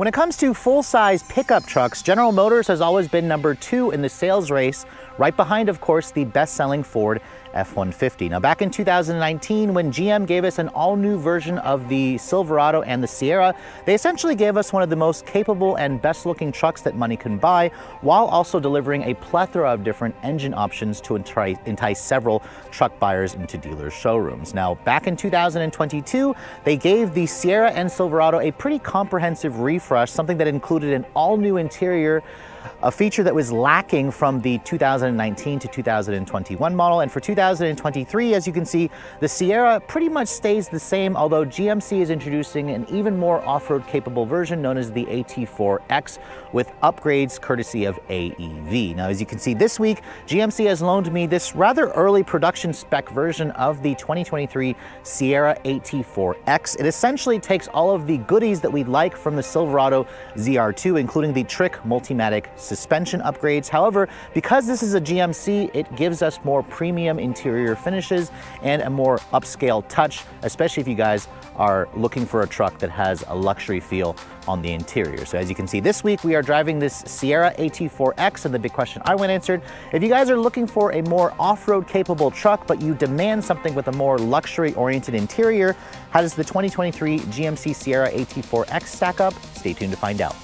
When it comes to full-size pickup trucks, General Motors has always been number 2 in the sales race, right behind, of course, the best-selling Ford F-150. Now, back in 2019, when GM gave us an all-new version of the Silverado and the Sierra, they essentially gave us one of the most capable and best-looking trucks that money can buy, while also delivering a plethora of different engine options to entice several truck buyers into dealers' showrooms. Now, back in 2022, they gave the Sierra and Silverado a pretty comprehensive refresh, something that included an all-new interior, a feature that was lacking from the 2019 to 2021 model. And for 2023, as you can see, the Sierra pretty much stays the same, although GMC is introducing an even more off-road capable version known as the AT4X with upgrades courtesy of AEV. Now, as you can see this week, GMC has loaned me this rather early production spec version of the 2023 Sierra AT4X. It essentially takes all of the goodies that we'd like from the Silverado ZR2, including the Trick Multimatic suspension upgrades. However, because this is a GMC, it gives us more premium interior finishes and a more upscale touch, especially if you guys are looking for a truck that has a luxury feel on the interior. So as you can see this week, we are driving this Sierra AT4X, and the big question I went answered, if you guys are looking for a more off-road capable truck, but you demand something with a more luxury-oriented interior, how does the 2023 GMC Sierra AT4X stack up? Stay tuned to find out.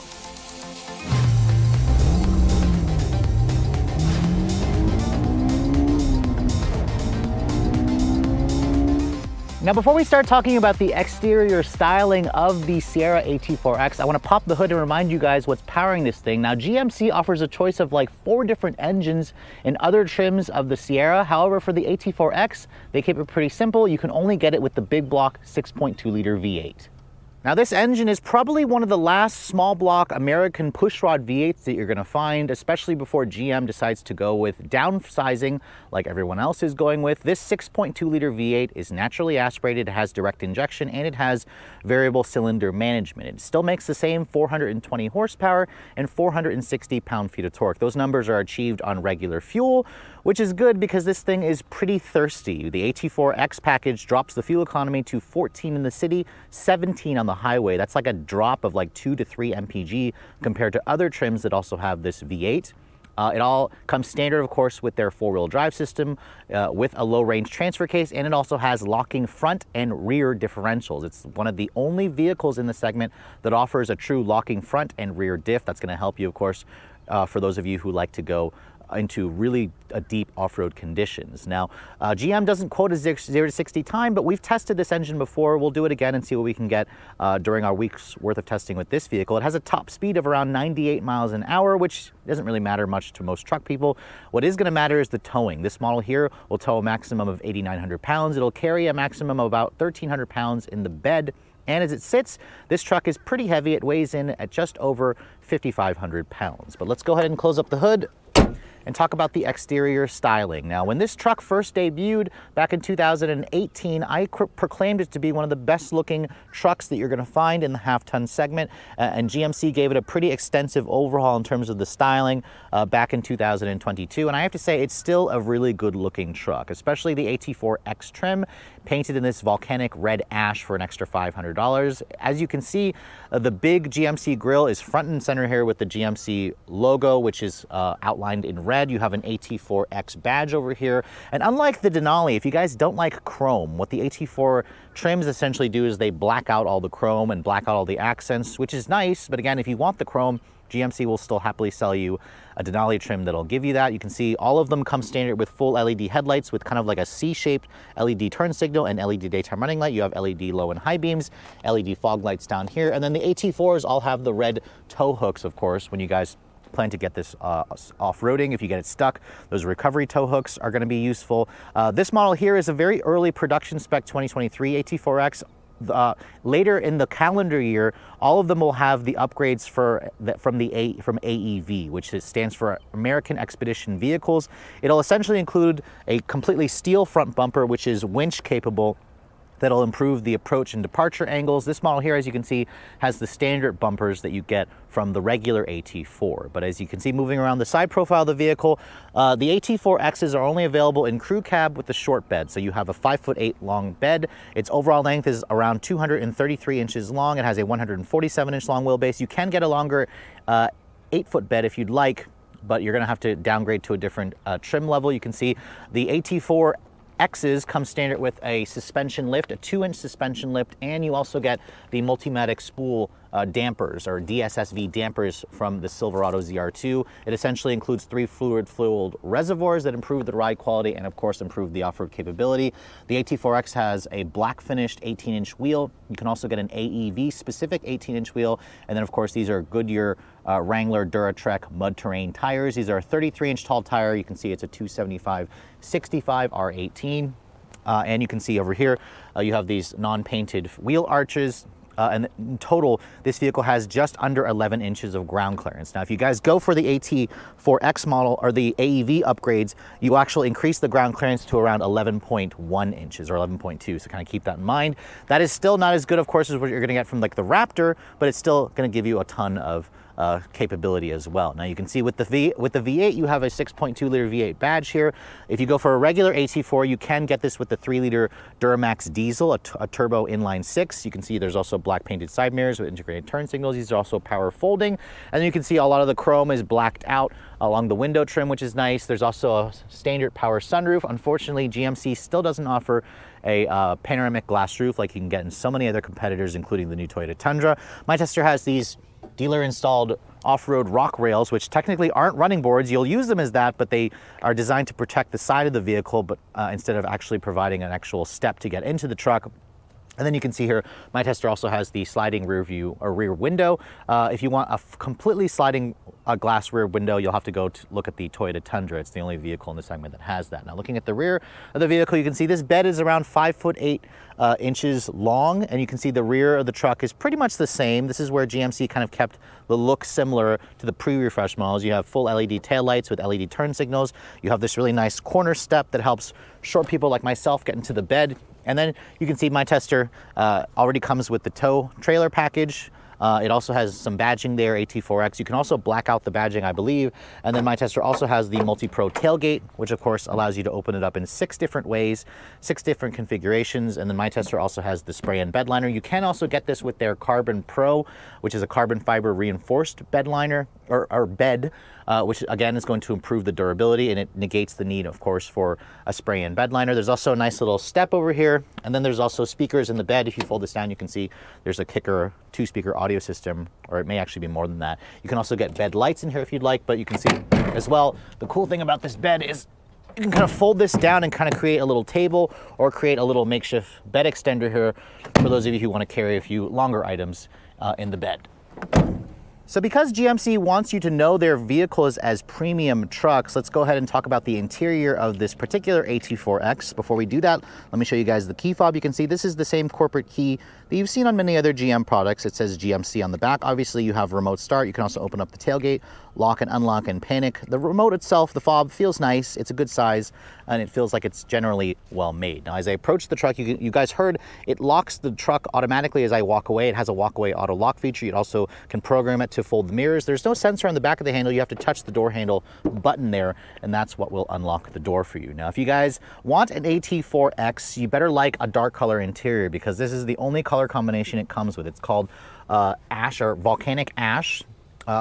Now, before we start talking about the exterior styling of the Sierra AT4X, I want to pop the hood and remind you guys what's powering this thing. Now, GMC offers a choice of like 4 different engines in other trims of the Sierra. However, for the AT4X, they keep it pretty simple. You can only get it with the big block 6.2-liter V8. Now, this engine is probably one of the last small block American pushrod V8s that you're going to find, especially before GM decides to go with downsizing like everyone else is going with. This 6.2-liter V8 is naturally aspirated, it has direct injection, and it has variable cylinder management. It still makes the same 420 horsepower and 460 pound-feet of torque. Those numbers are achieved on regular fuel, which is good because this thing is pretty thirsty. The AT4X package drops the fuel economy to 14 in the city, 17 on the highway. That's like a drop of like 2 to 3 mpg compared to other trims that also have this V8. It all comes standard, of course, with their 4-wheel drive system with a low-range transfer case, and it also has locking front and rear differentials. It's one of the only vehicles in the segment that offers a true locking front and rear diff. That's going to help you, of course, for those of you who like to go into really deep off-road conditions. Now, GM doesn't quote a 0 to 60 time, but we've tested this engine before. We'll do it again and see what we can get during our week's worth of testing with this vehicle. It has a top speed of around 98 miles an hour, which doesn't really matter much to most truck people. What is going to matter is the towing. This model here will tow a maximum of 8,900 pounds. It'll carry a maximum of about 1,300 pounds in the bed. And as it sits, this truck is pretty heavy. It weighs in at just over 5,500 pounds. But let's go ahead and close up the hood and talk about the exterior styling. Now, when this truck first debuted back in 2018, I proclaimed it to be one of the best looking trucks that you're gonna find in the half-ton segment, and GMC gave it a pretty extensive overhaul in terms of the styling back in 2022, and I have to say it's still a really good looking truck, especially the AT4X trim, painted in this volcanic red ash for an extra $500. As you can see, the big GMC grille is front and center here with the GMC logo, which is outlined in red. You have an AT4X badge over here. And unlike the Denali, if you guys don't like chrome, what the AT4 trims essentially do is they black out all the chrome and black out all the accents, which is nice. But again, if you want the chrome, GMC will still happily sell you a Denali trim that'll give you that. You can see all of them come standard with full LED headlights with kind of like a C-shaped LED turn signal and LED daytime running light. You have LED low and high beams, LED fog lights down here. And then the AT4s all have the red tow hooks, of course, when you guys plan to get this off-roading. If you get it stuck, those recovery tow hooks are going to be useful. This model here is a very early production spec 2023 AT4X. Later in the calendar year, all of them will have the upgrades from AEV, which stands for American Expedition Vehicles. It'll essentially include a completely steel front bumper, which is winch capable, that'll improve the approach and departure angles. This model here, as you can see, has the standard bumpers that you get from the regular AT4. But as you can see, moving around the side profile of the vehicle, the AT4Xs are only available in crew cab with the short bed. So you have a 5'8" long bed. Its overall length is around 233 inches long. It has a 147 inch long wheelbase. You can get a longer 8-foot bed if you'd like, but you're gonna have to downgrade to a different trim level. You can see the AT4Xs come standard with a suspension lift, a 2-inch suspension lift, and you also get the Multimatic spool dampers, or DSSV dampers, from the Silverado ZR2. It essentially includes 3 fluid-filled reservoirs that improve the ride quality and, of course, improve the off-road capability. The AT4X has a black-finished 18-inch wheel. You can also get an AEV-specific 18-inch wheel, and then, of course, these are Goodyear Wrangler Duratrek mud terrain tires. These are a 33-inch tall tire. You can see it's a 275/65 R18. And you can see over here, you have these non-painted wheel arches. And in total, this vehicle has just under 11 inches of ground clearance. Now, if you guys go for the AT4X model or the AEV upgrades, you actually increase the ground clearance to around 11.1 inches or 11.2. So kind of keep that in mind. That is still not as good, of course, as what you're going to get from like the Raptor, but it's still going to give you a ton of capability as well. Now you can see with the V8, you have a 6.2 liter V8 badge here. If you go for a regular AT4, you can get this with the 3-liter Duramax diesel, a turbo inline 6. You can see there's also black painted side mirrors with integrated turn signals. These are also power folding, and you can see a lot of the chrome is blacked out along the window trim, which is nice. There's also a standard power sunroof. Unfortunately, GMC still doesn't offer a panoramic glass roof like you can get in so many other competitors, including the new Toyota Tundra. My tester has these dealer-installed off-road rock rails, which technically aren't running boards. You'll use them as that, but they are designed to protect the side of the vehicle, but instead of actually providing an actual step to get into the truck. And then you can see here, my tester also has the sliding rear view or rear window. If you want a completely sliding glass rear window, you'll have to go to look at the Toyota Tundra. It's the only vehicle in the segment that has that. Now, looking at the rear of the vehicle, you can see this bed is around 5'8" inches long, and you can see the rear of the truck is pretty much the same. This is where GMC kind of kept the look similar to the pre-refresh models. You have full LED taillights with LED turn signals. You have this really nice corner step that helps short people like myself get into the bed. And then you can see my tester already comes with the tow trailer package. It also has some badging there, AT4X. You can also black out the badging, I believe. And then my tester also has the Multi-Pro tailgate, which of course allows you to open it up in 6 different ways, 6 different configurations. And then my tester also has the spray-in bed liner. You can also get this with their Carbon Pro, which is a carbon fiber reinforced bed liner or bed, which again is going to improve the durability, and it negates the need, of course, for a spray-in bed liner. There's also a nice little step over here. And then there's also speakers in the bed. If you fold this down, you can see there's a Kicker 2-speaker audio system, or it may actually be more than that. You can also get bed lights in here if you'd like, but you can see as well, the cool thing about this bed is you can kind of fold this down and kind of create a little table or create a little makeshift bed extender here for those of you who want to carry a few longer items in the bed. So because GMC wants you to know their vehicles as premium trucks, let's go ahead and talk about the interior of this particular AT4X. Before we do that, let me show you guys the key fob. You can see this is the same corporate key that you've seen on many other GM products. It says GMC on the back. Obviously, you have remote start. You can also open up the tailgate, lock and unlock and panic. The remote itself, the fob, feels nice. It's a good size, and it feels like it's generally well made. Now, as I approach the truck, you guys heard it locks the truck automatically as I walk away. It has a walk-away auto lock feature. You also can program it to fold the mirrors. There's no sensor on the back of the handle. You have to touch the door handle button there, and that's what will unlock the door for you. Now, if you guys want an AT4X, you better like a dark color interior, because this is the only color combination it comes with. It's called ash or volcanic ash,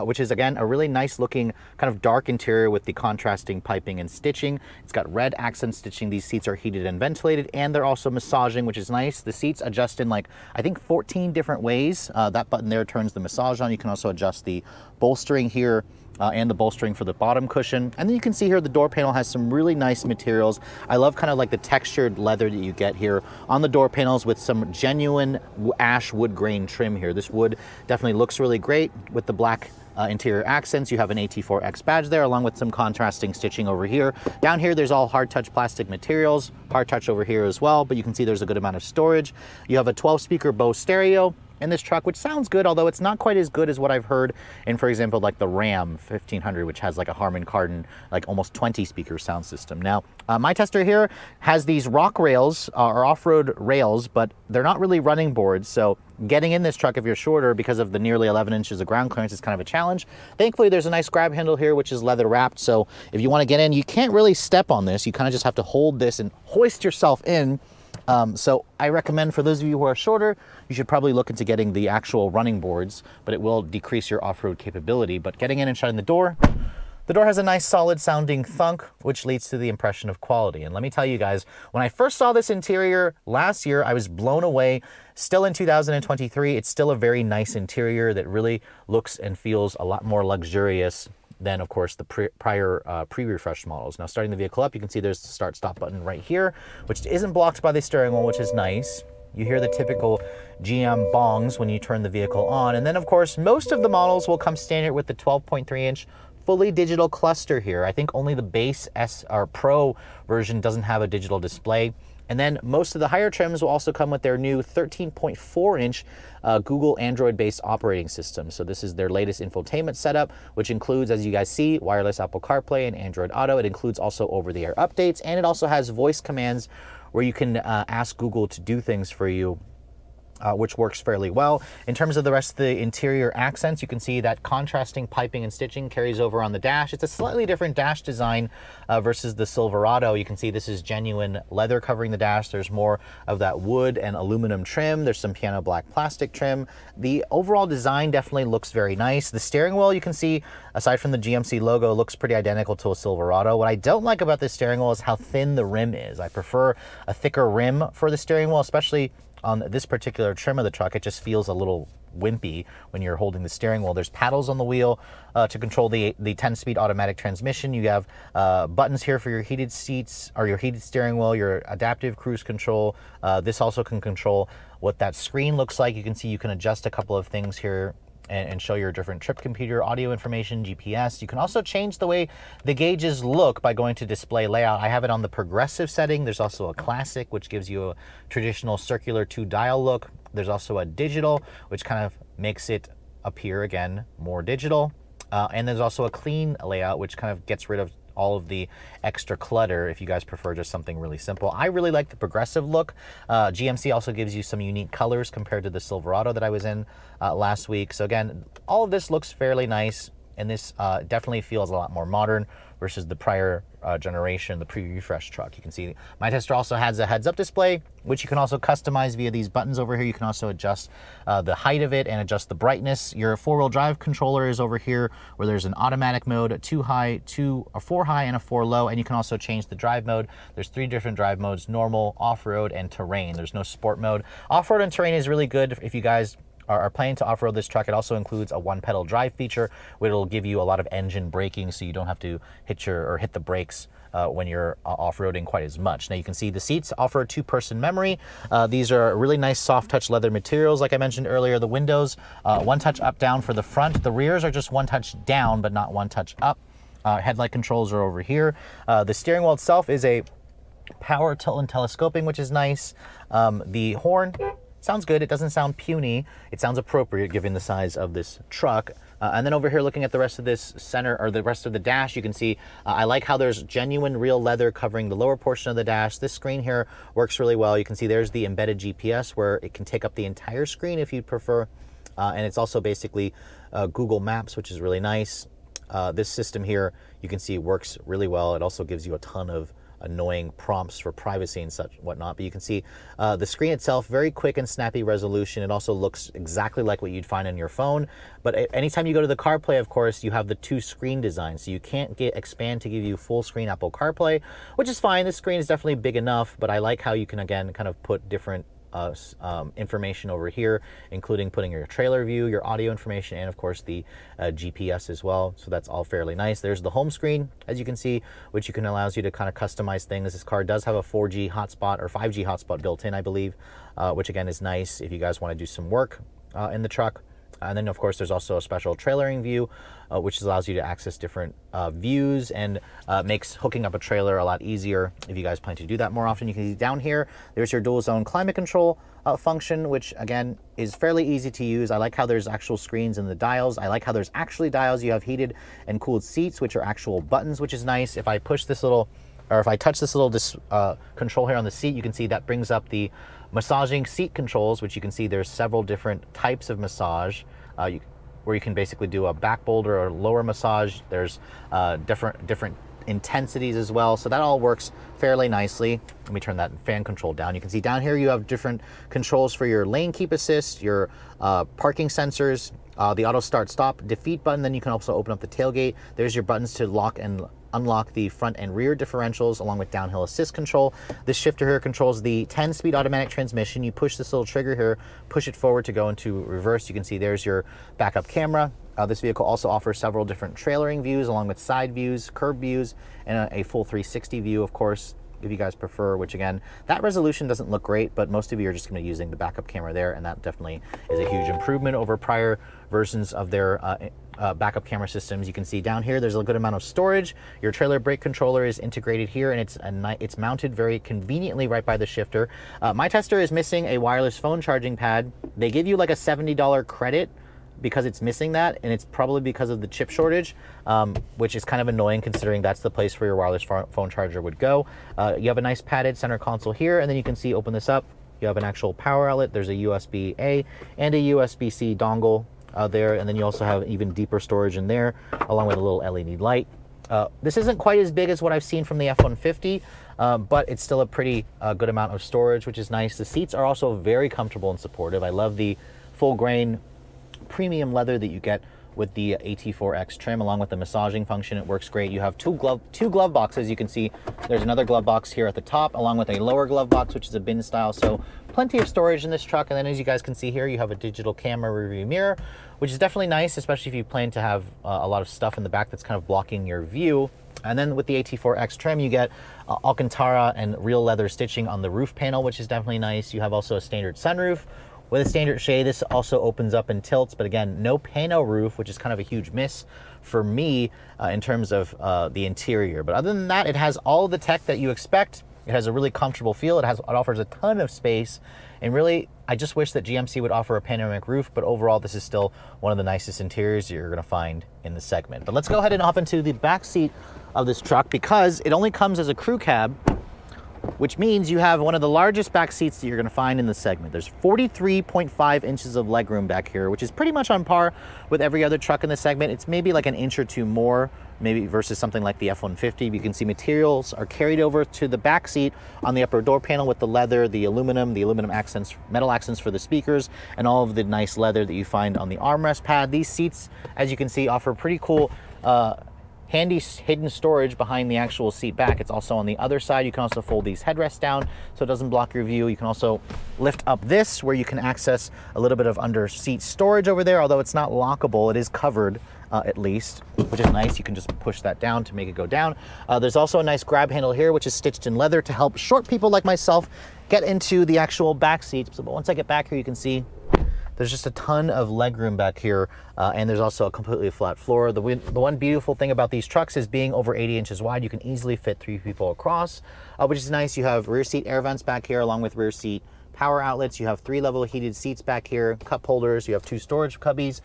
which is again a really nice looking kind of dark interior with the contrasting piping and stitching. It's got red accent stitching. These seats are heated and ventilated, and they're also massaging, which is nice. The seats adjust in like, I think, 14 different ways. That button there turns the massage on. You can also adjust the bolstering here and the bolstering for the bottom cushion. And then you can see here the door panel has some really nice materials. I love kind of like the textured leather that you get here on the door panels with some genuine ash wood grain trim here. This wood definitely looks really great with the black interior accents. You have an AT4X badge there, along with some contrasting stitching over here. Down here, there's all hard touch plastic materials, hard touch over here as well, but you can see there's a good amount of storage. You have a 12-speaker Bose stereo. in this truck, which sounds good, although it's not quite as good as what I've heard in, for example, like the Ram 1500, which has like a Harman Kardon, like almost 20-speaker sound system. Now, my tester here has these rock rails, or off-road rails, but they're not really running boards, so getting in this truck if you're shorter because of the nearly 11 inches of ground clearance is kind of a challenge. Thankfully, there's a nice grab handle here, which is leather wrapped, so if you want to get in, you can't really step on this. You kind of just have to hold this and hoist yourself in. So I recommend for those of you who are shorter, you should probably look into getting the actual running boards, but it will decrease your off-road capability. But getting in and shutting the door has a nice solid sounding thunk, which leads to the impression of quality. And let me tell you guys, when I first saw this interior last year, I was blown away. Still in 2023, it's still a very nice interior that really looks and feels a lot more luxurious than, of course, the prior pre-refresh models. Now, starting the vehicle up, you can see there's the start-stop button right here, which isn't blocked by the steering wheel, which is nice. You hear the typical GM bongs when you turn the vehicle on. And then, of course, most of the models will come standard with the 12.3-inch fully digital cluster here. I think only the base SR Pro version doesn't have a digital display. And then most of the higher trims will also come with their new 13.4-inch Google Android-based operating system. So this is their latest infotainment setup, which includes, as you guys see, wireless Apple CarPlay and Android Auto. It includes also over-the-air updates, and it also has voice commands where you can ask Google to do things for you, which works fairly well. In terms of the rest of the interior accents, you can see that contrasting piping and stitching carries over on the dash. It's a slightly different dash design versus the Silverado. You can see this is genuine leather covering the dash. There's more of that wood and aluminum trim. There's some piano black plastic trim. The overall design definitely looks very nice. The steering wheel, you can see, aside from the GMC logo, looks pretty identical to a Silverado. What I don't like about this steering wheel is how thin the rim is. I prefer a thicker rim for the steering wheel, especially on this particular trim of the truck. It just feels a little wimpy when you're holding the steering wheel. There's paddles on the wheel to control the 10-speed automatic transmission. You have buttons here for your heated seats or your heated steering wheel, your adaptive cruise control. This also can control what that screen looks like. You can see you can adjust a couple of things here and show your different trip computer, audio information, GPS. You can also change the way the gauges look by going to display layout. I have it on the progressive setting. There's also a classic, which gives you a traditional circular 2-dial look. There's also a digital, which kind of makes it appear, again, more digital. And there's also a clean layout, which kind of gets rid of all of the extra clutter if you guys prefer just something really simple. I really like the progressive look. GMC also gives you some unique colors compared to the Silverado that I was in last week. So again, all of this looks fairly nice, and this definitely feels a lot more modern versus the prior generation, the pre-refresh truck. You can see my tester also has a heads-up display, which you can also customize via these buttons over here. You can also adjust the height of it and adjust the brightness. Your four-wheel drive controller is over here, where there's an automatic mode, a four high, and a four low, and you can also change the drive mode. There's 3 different drive modes: normal, off-road, and terrain. There's no sport mode. Off-road and terrain is really good if you guys are planning to off-road this truck. It also includes a one-pedal drive feature, which will give you a lot of engine braking, so you don't have to hit the brakes when you're off-roading quite as much. Now you can see the seats offer a 2-person memory. These are really nice soft-touch leather materials, like I mentioned earlier. The windows, one-touch up-down for the front. The rears are just one-touch down, but not one-touch up. Headlight controls are over here. The steering wheel itself is a power tilt and telescoping, which is nice. The horn sounds good. It doesn't sound puny. It sounds appropriate given the size of this truck. And then over here, looking at the rest of this center, or the rest of the dash, you can see I like how there's genuine real leather covering the lower portion of the dash. This screen here works really well. You can see there's the embedded GPS, where it can take up the entire screen if you prefer. And it's also basically Google Maps, which is really nice. This system here, you can see, works really well. It also gives you a ton of annoying prompts for privacy and such whatnot, but you can see the screen itself, very quick and snappy resolution. It also looks exactly like what you'd find on your phone, but anytime you go to the CarPlay, of course, you have the 2-screen design, so you can't expand to give you full screen Apple CarPlay, which is fine. This screen is definitely big enough, but I like how you can, again, kind of put different information over here, including putting your trailer view, your audio information, and of course the GPS as well. So that's all fairly nice. There's the home screen, as you can see, which allows you to kind of customize things. This car does have a 4G hotspot or 5G hotspot built in, I believe, which again is nice if you guys want to do some work in the truck. And then of course there's also a special trailering view, which allows you to access different views and makes hooking up a trailer a lot easier if you guys plan to do that more often. You can see down here, there's your dual zone climate control function, which again is fairly easy to use. I like how there's actual screens in the dials. I like how there's actually dials. You have heated and cooled seats, which are actual buttons, which is nice. If I push this little, or if I touch this little control here on the seat, you can see that brings up the massaging seat controls, which you can see there's several different types of massage, where you can basically do a back bolder or lower massage. There's different intensities as well. So that all works fairly nicely. Let me turn that fan control down. You can see down here you have different controls for your lane keep assist, your parking sensors, the auto start stop defeat button. Then you can also open up the tailgate. There's your buttons to lock and unlock the front and rear differentials, along with downhill assist control. This shifter here controls the 10-speed automatic transmission. You push this little trigger here, push it forward to go into reverse. You can see there's your backup camera. This vehicle also offers several different trailering views, along with side views, curb views, and a full 360 view, of course, if you guys prefer, which again, that resolution doesn't look great, but most of you are just going to be using the backup camera there, and that definitely is a huge improvement over prior versions of their backup camera systems. You can see down here there's a good amount of storage. Your trailer brake controller is integrated here, and it's mounted very conveniently right by the shifter. My tester is missing a wireless phone charging pad. They give you like a $70 credit because it's missing that, and it's probably because of the chip shortage, which is kind of annoying considering that's the place where your wireless phone charger would go. You have a nice padded center console here, and then you can see, open this up, you have an actual power outlet. There's a USB-A and a USB-C dongle there, and then you also have even deeper storage in there, along with a little LED light. This isn't quite as big as what I've seen from the F-150, but it's still a pretty good amount of storage, which is nice. The seats are also very comfortable and supportive. I love the full grain premium leather that you get with the AT4X trim, along with the massaging function. It works great. You have two glove boxes. You can see there's another glove box here at the top, along with a lower glove box, which is a bin style. So plenty of storage in this truck. And then, as you guys can see here, you have a digital camera rearview mirror, which is definitely nice, especially if you plan to have a lot of stuff in the back that's kind of blocking your view. And then with the AT4X trim, you get Alcantara and real leather stitching on the roof panel, which is definitely nice. You have also a standard sunroof with a standard shade. This also opens up and tilts, but again, no pano roof, which is kind of a huge miss for me in terms of the interior. But other than that, it has all the tech that you expect. It has a really comfortable feel. It offers a ton of space, and really, I just wish that GMC would offer a panoramic roof, but overall, this is still one of the nicest interiors you're gonna find in the segment. But let's go ahead and hop into the back seat of this truck, because it only comes as a crew cab, which means you have one of the largest back seats that you're going to find in the segment. There's 43.5 inches of legroom back here, which is pretty much on par with every other truck in the segment. It's maybe like an inch or two more, maybe, versus something like the F-150. You can see materials are carried over to the back seat on the upper door panel, with the leather, the aluminum accents, metal accents for the speakers, and all of the nice leather that you find on the armrest pad. These seats, as you can see, offer pretty cool handy hidden storage behind the actual seat back. It's also on the other side. You can also fold these headrests down so it doesn't block your view. You can also lift up this, where you can access a little bit of under seat storage over there. Although it's not lockable, it is covered at least, which is nice. You can just push that down to make it go down. There's also a nice grab handle here, which is stitched in leather to help short people like myself get into the actual back seats. But once I get back here, you can see there's just a ton of legroom back here, and there's also a completely flat floor. The one beautiful thing about these trucks is being over 80 inches wide, you can easily fit 3 people across, which is nice. You have rear seat air vents back here, along with rear seat power outlets. You have 3-level heated seats back here, cup holders. You have 2 storage cubbies.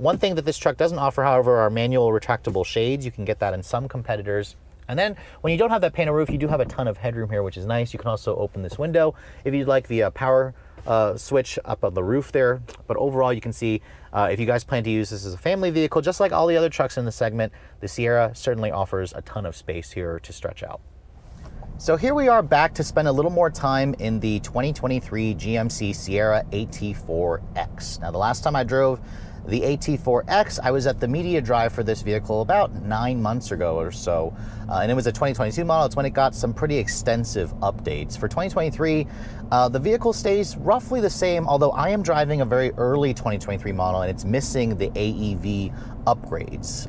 One thing that this truck doesn't offer, however, are manual retractable shades. You can get that in some competitors. And then when you don't have that panel roof, you do have a ton of headroom here, which is nice. You can also open this window if you'd like, the power switch up on the roof there. But overall, you can see if you guys plan to use this as a family vehicle, just like all the other trucks in the segment, the Sierra certainly offers a ton of space here to stretch out. So here we are back to spend a little more time in the 2023 GMC Sierra AT4X. Now, the last time I drove the AT4X, I was at the media drive for this vehicle about 9 months ago or so, and it was a 2022 model. It's when it got some pretty extensive updates. For 2023, the vehicle stays roughly the same, although I am driving a very early 2023 model, and it's missing the AEV upgrades.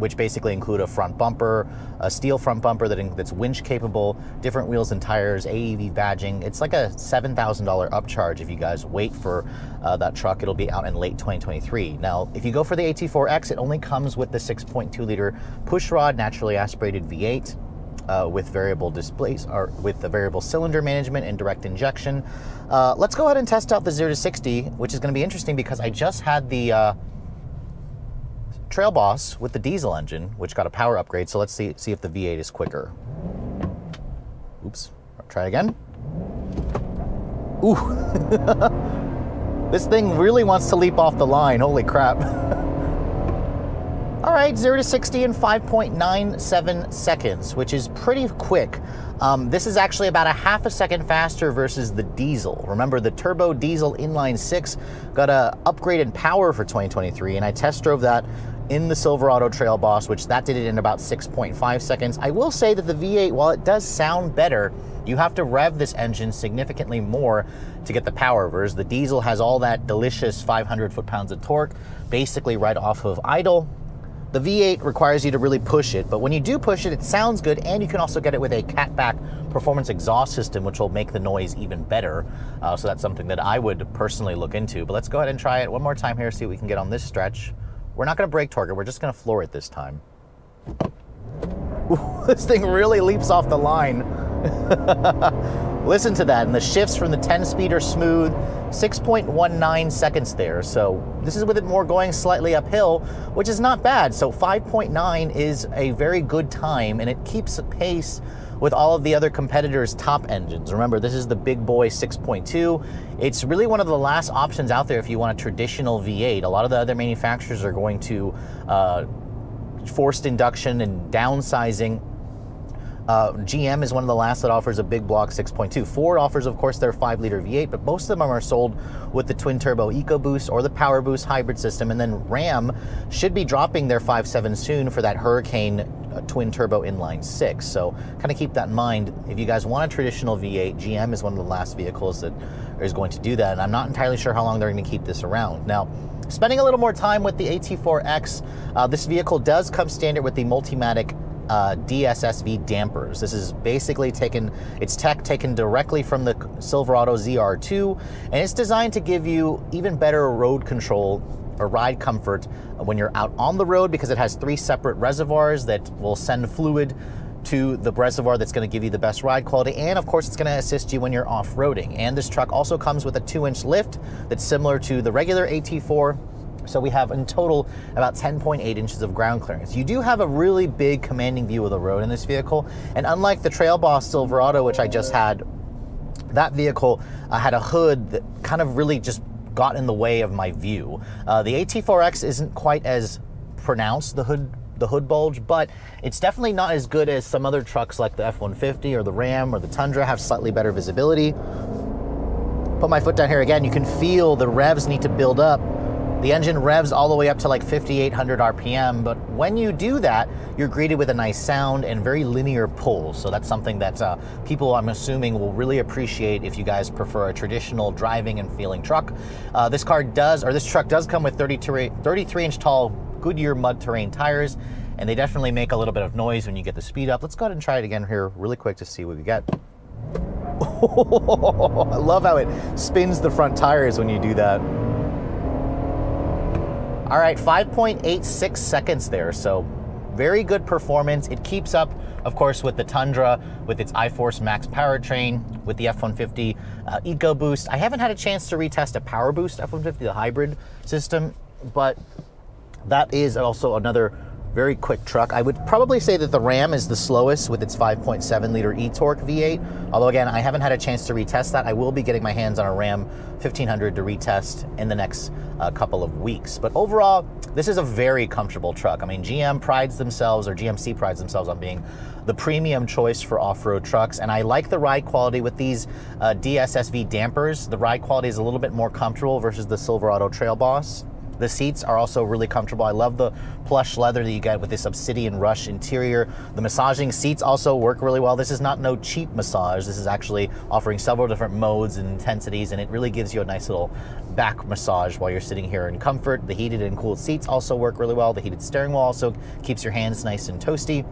which basically include a front bumper, a steel front bumper that's winch capable, different wheels and tires, AEV badging. It's like a $7,000 upcharge if you guys wait for that truck. It'll be out in late 2023. Now, if you go for the AT4X, it only comes with the 6.2-liter pushrod naturally aspirated V8. With variable displays, or with the variable cylinder management and direct injection. Let's go ahead and test out the 0 to 60, which is going to be interesting because I just had the Trail Boss with the diesel engine, which got a power upgrade. So let's see if the V8 is quicker. Oops. Try again. Ooh. This thing really wants to leap off the line. Holy crap. All right, 0 to 60 in 5.97 seconds, which is pretty quick. This is actually about a half a second faster versus the diesel. Remember, the turbo diesel inline six got an upgrade in power for 2023, and I test drove that in the Silverado Trail Boss, which that did it in about 6.5 seconds. I will say that the V8, while it does sound better, you have to rev this engine significantly more to get the power, versus the diesel has all that delicious 500 foot-pounds of torque, basically right off of idle. The V8 requires you to really push it, but when you do push it, it sounds good, and you can also get it with a catback performance exhaust system, which will make the noise even better. So that's something that I would personally look into. But let's go ahead and try it one more time here, see what we can get on this stretch. We're not going to brake torque it, we're just going to floor it this time. Ooh, this thing really leaps off the line. Listen to that, and the shifts from the 10-speed are smooth, 6.19 seconds there. So this is with it more going slightly uphill, which is not bad. So 5.9 is a very good time, and it keeps pace with all of the other competitors' top engines. Remember, this is the big boy 6.2. It's really one of the last options out there if you want a traditional V8. A lot of the other manufacturers are going to forced induction and downsizing. GM is one of the last that offers a big block 6.2. Ford offers, of course, their 5-liter V8, but most of them are sold with the twin-turbo EcoBoost or the PowerBoost hybrid system, and then Ram should be dropping their 5.7 soon for that Hurricane twin-turbo inline 6. So kind of keep that in mind. If you guys want a traditional V8, GM is one of the last vehicles that is going to do that, and I'm not entirely sure how long they're going to keep this around. Now, spending a little more time with the AT4X, this vehicle does come standard with the Multimatic DSSV dampers. This is basically its tech taken directly from the Silverado ZR2, and it's designed to give you even better road control or ride comfort when you're out on the road, because it has 3 separate reservoirs that will send fluid to the reservoir that's going to give you the best ride quality, and of course it's going to assist you when you're off-roading. And this truck also comes with a 2-inch lift that's similar to the regular AT4. So we have in total about 10.8 inches of ground clearance. You do have a really big commanding view of the road in this vehicle. And unlike the Trail Boss Silverado, which I just had, that vehicle had a hood that kind of really just got in the way of my view. The AT4X isn't quite as pronounced, the hood bulge, but it's definitely not as good as some other trucks like the F-150 or the Ram or the Tundra have slightly better visibility. Put my foot down here again, you can feel the revs need to build up. The engine revs all the way up to like 5,800 RPM, but when you do that, you're greeted with a nice sound and very linear pull. So that's something that people, I'm assuming, will really appreciate if you guys prefer a traditional driving and feeling truck. This truck does come with 33-inch tall Goodyear mud terrain tires, and they definitely make a little bit of noise when you get the speed up. Let's go ahead and try it again here really quick to see what we get. I love how it spins the front tires when you do that. All right, 5.86 seconds there, so very good performance. It keeps up, of course, with the Tundra, with its iForce Max powertrain, with the F-150 EcoBoost. I haven't had a chance to retest a PowerBoost F-150, the hybrid system, but that is also another very quick truck. I would probably say that the Ram is the slowest with its 5.7-liter e-torque V8, although again, I haven't had a chance to retest that. I will be getting my hands on a Ram 1500 to retest in the next couple of weeks. But overall, this is a very comfortable truck. I mean, GMC prides themselves on being the premium choice for off-road trucks, and I like the ride quality with these DSSV dampers. The ride quality is a little bit more comfortable versus the Silverado Trail Boss. The seats are also really comfortable. I love the plush leather that you get with this Obsidian Rush interior. The massaging seats also work really well. This is not no cheap massage. This is actually offering several different modes and intensities, and it really gives you a nice little back massage while you're sitting here in comfort. The heated and cooled seats also work really well. The heated steering wheel also keeps your hands nice and toasty.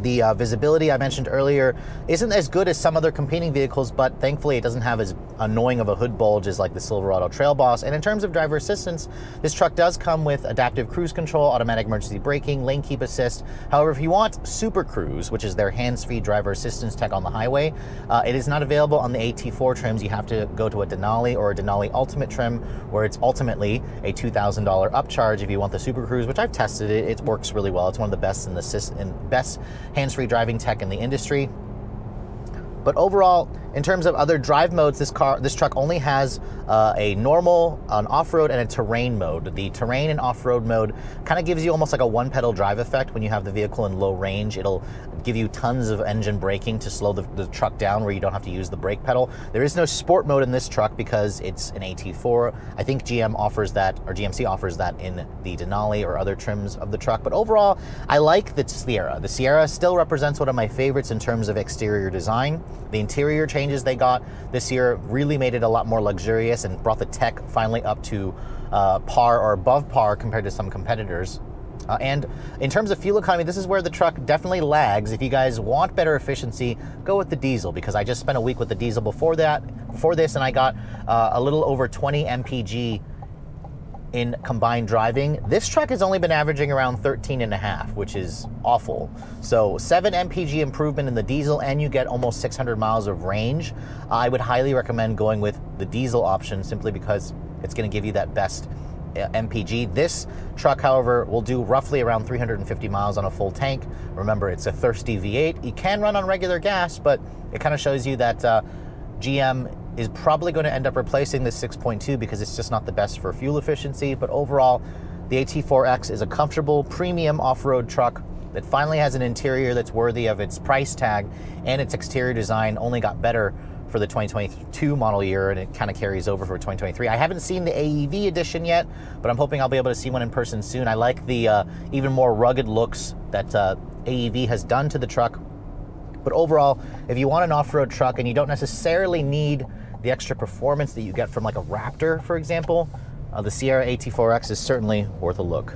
The visibility I mentioned earlier isn't as good as some other competing vehicles, but thankfully it doesn't have as annoying of a hood bulge as like the Silverado Trail Boss. And in terms of driver assistance, this truck does come with adaptive cruise control, automatic emergency braking, lane keep assist. However, if you want Super Cruise, which is their hands-free driver assistance tech on the highway, it is not available on the AT4 trims. You have to go to a Denali or a Denali Ultimate trim, where it's ultimately a $2,000 upcharge if you want the Super Cruise, which I've tested it. It works really well. It's one of the best in the best hands-free driving tech in the industry. But overall, in terms of other drive modes, this truck only has a normal, an off-road, and a terrain mode. The terrain and off-road mode kind of gives you almost like a one-pedal drive effect. When you have the vehicle in low range, it'll give you tons of engine braking to slow the truck down where you don't have to use the brake pedal. There is no sport mode in this truck because it's an AT4. I think GMC offers that in the Denali or other trims of the truck. But overall, I like the Sierra. The Sierra still represents one of my favorites in terms of exterior design. The interior changes they got this year really made it a lot more luxurious and brought the tech finally up to par or above par compared to some competitors. And in terms of fuel economy, this is where the truck definitely lags. If you guys want better efficiency, go with the diesel, because I just spent a week with the diesel before this, and I got a little over 20 mpg in combined driving. This truck has only been averaging around 13.5, which is awful. So 7 mpg improvement in the diesel, and you get almost 600 miles of range. I would highly recommend going with the diesel option simply because it's going to give you that best mpg. This truck, however, will do roughly around 350 miles on a full tank. Remember, it's a thirsty V8. You can run on regular gas, but it kind of shows you that GM is probably going to end up replacing this 6.2 because it's just not the best for fuel efficiency. But overall, the AT4X is a comfortable premium off-road truck that finally has an interior that's worthy of its price tag, and its exterior design only got better for the 2022 model year, and it kind of carries over for 2023. I haven't seen the AEV edition yet, but I'm hoping I'll be able to see one in person soon. I like the even more rugged looks that AEV has done to the truck. But overall, if you want an off-road truck and you don't necessarily need the extra performance that you get from like a Raptor, for example, the Sierra AT4X is certainly worth a look.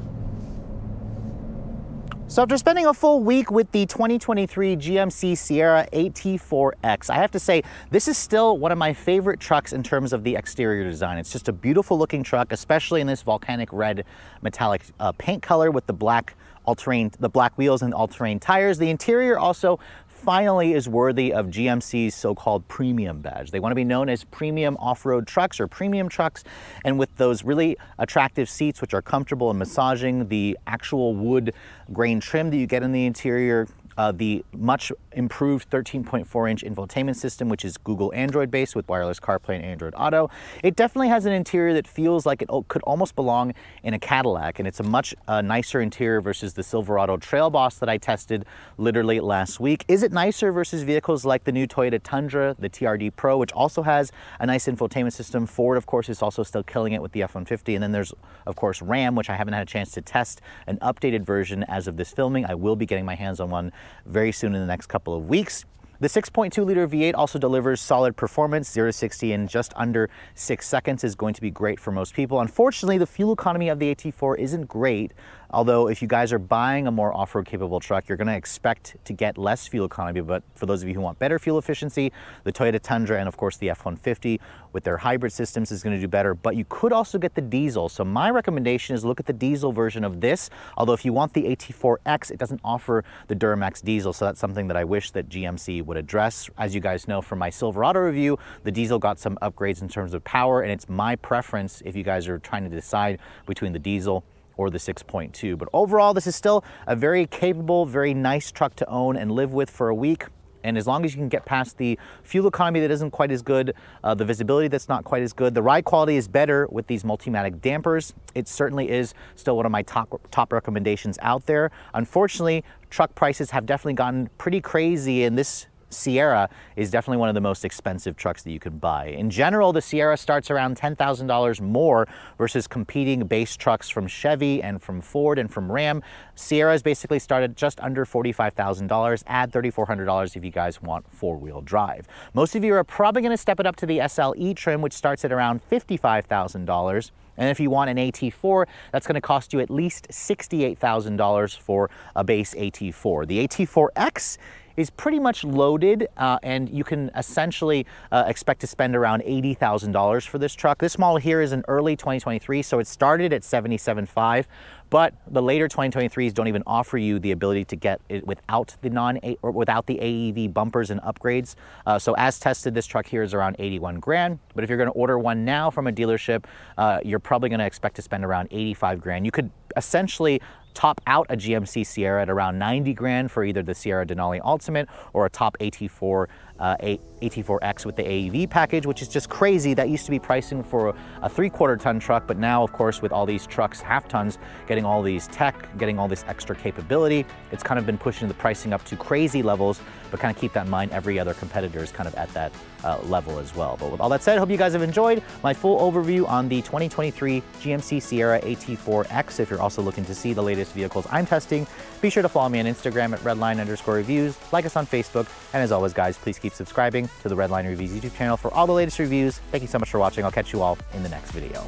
So after spending a full week with the 2023 GMC Sierra AT4X, I have to say this is still one of my favorite trucks in terms of the exterior design. It's just a beautiful looking truck, especially in this volcanic red metallic paint color with the black all-terrain, the black wheels and all-terrain tires. The interior also finally is worthy of GMC's so-called premium badge. They want to be known as premium off-road trucks or premium trucks, and with those really attractive seats which are comfortable and massaging, the actual wood grain trim that you get in the interior, the much improved 13.4-inch infotainment system, which is Google Android based with wireless CarPlay and Android Auto. It definitely has an interior that feels like it could almost belong in a Cadillac, and it's a much nicer interior versus the Silverado Trail Boss that I tested literally last week. Is it nicer versus vehicles like the new Toyota Tundra, the TRD Pro, which also has a nice infotainment system? Ford, of course, is also still killing it with the F-150, and then there's, of course, Ram, which I haven't had a chance to test an updated version as of this filming. I will be getting my hands on one very soon in the next couple of weeks. The 6.2-liter V8 also delivers solid performance. 0-60 in just under 6 seconds is going to be great for most people. Unfortunately, the fuel economy of the AT4 isn't great, although if you guys are buying a more off-road capable truck, you're going to expect to get less fuel economy. But for those of you who want better fuel efficiency, the Toyota Tundra and of course the F-150 with their hybrid systems is going to do better. But you could also get the diesel. So my recommendation is look at the diesel version of this, although if you want the AT4X, it doesn't offer the Duramax diesel. So that's something that I wish that GMC would address. As you guys know from my Silverado review, the diesel got some upgrades in terms of power, and it's my preference if you guys are trying to decide between the diesel or the 6.2. But overall, this is still a very capable, very nice truck to own and live with for a week. And as long as you can get past the fuel economy that isn't quite as good, the visibility that's not quite as good, the ride quality is better with these Multimatic dampers. It certainly is still one of my top recommendations out there. Unfortunately, truck prices have definitely gotten pretty crazy, and this Sierra is definitely one of the most expensive trucks that you can buy. In general, the Sierra starts around $10,000 more versus competing base trucks from Chevy and from Ford and from Ram. Sierras basically started just under $45,000. Add $3,400 if you guys want four-wheel drive. Most of you are probably going to step it up to the SLE trim, which starts at around $55,000. And if you want an AT4, that's going to cost you at least $68,000 for a base AT4. The AT4X is pretty much loaded, and you can essentially expect to spend around $80,000 for this truck. This model here is an early 2023, so it started at $77,500, but the later 2023s don't even offer you the ability to get it without the AEV bumpers and upgrades. So as tested, this truck here is around 81 grand, but if you're going to order one now from a dealership, you're probably going to expect to spend around 85 grand. You could essentially top out a GMC Sierra at around 90 grand for either the Sierra Denali Ultimate or a top AT4X with the AEV package, which is just crazy. That used to be pricing for a 3/4 ton truck, but now, of course, with all these trucks, 1/2 tons, getting all these tech, getting all this extra capability, it's kind of been pushing the pricing up to crazy levels, but kind of keep that in mind, every other competitor is kind of at that level as well. But with all that said, I hope you guys have enjoyed my full overview on the 2023 GMC Sierra AT4X. If you're also looking to see the latest vehicles I'm testing, be sure to follow me on Instagram at redline_reviews, like us on Facebook, and as always, guys, please keep subscribing to the Redline Reviews YouTube channel for all the latest reviews. Thank you so much for watching. I'll catch you all in the next video.